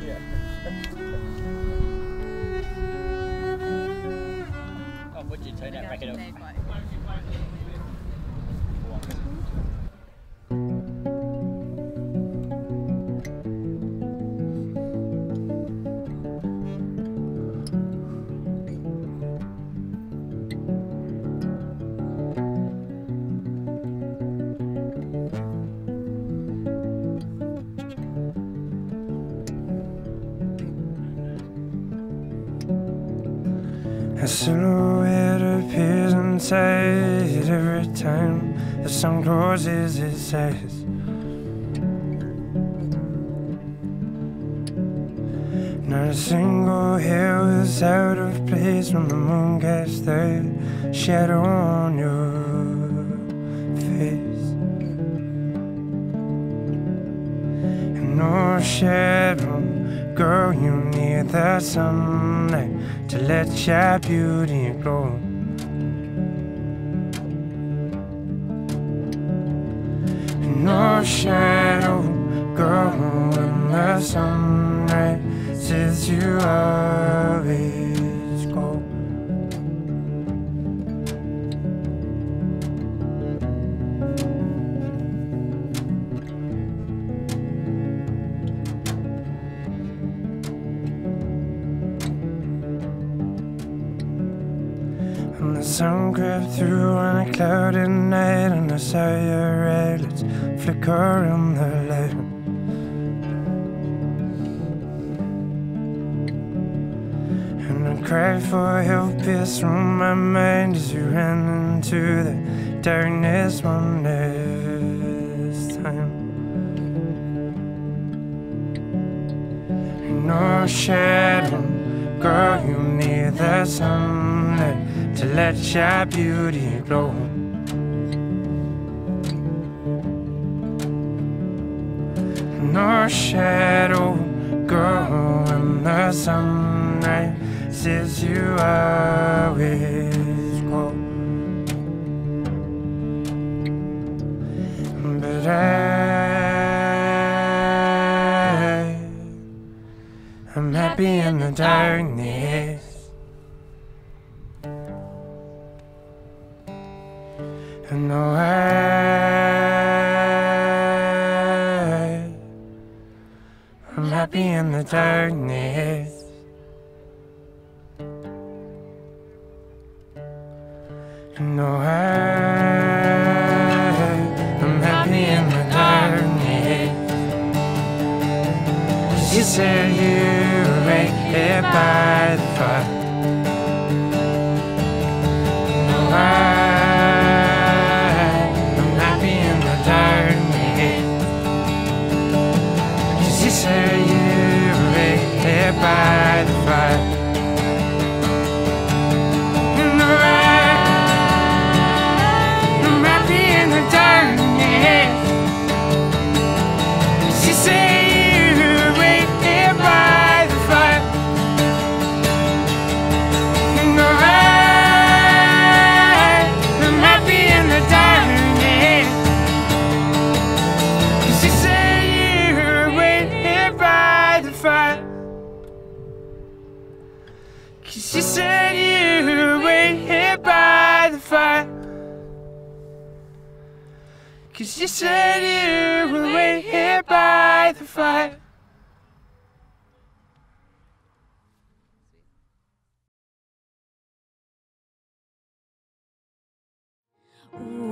Oh, would you turn that bracket up? A silhouette appears inside every time the sun closes its eyes. Not a single hair was out of place when the moon casts that shadow on your face. And no shadow, girl, you need that sunlight to let your beauty grow. No shadow, girl, when the sunlight sets you always go. And the sun crept through on a cloudy night, and I saw your eyelids flicker in the light. And I cried for help, pierced through my mind as you ran into the darkness one last time. No shadow, girl, you need the sunlight to let your beauty glow. No shadow, girl, when the sunlight sets you always go. But I'm happy in the darkness. And no, I'm happy in the darkness. And no, I'm happy in the darkness. 'Cause you said you were right there by the fire. By the fire, and I'm happy in the darkness. She said you were right there by the fire, and I'm happy in the darkness. She said you were right there by the fire. 'Cause you said you were right here by the fire. 'Cause you said you were right here by the fire. Ooh.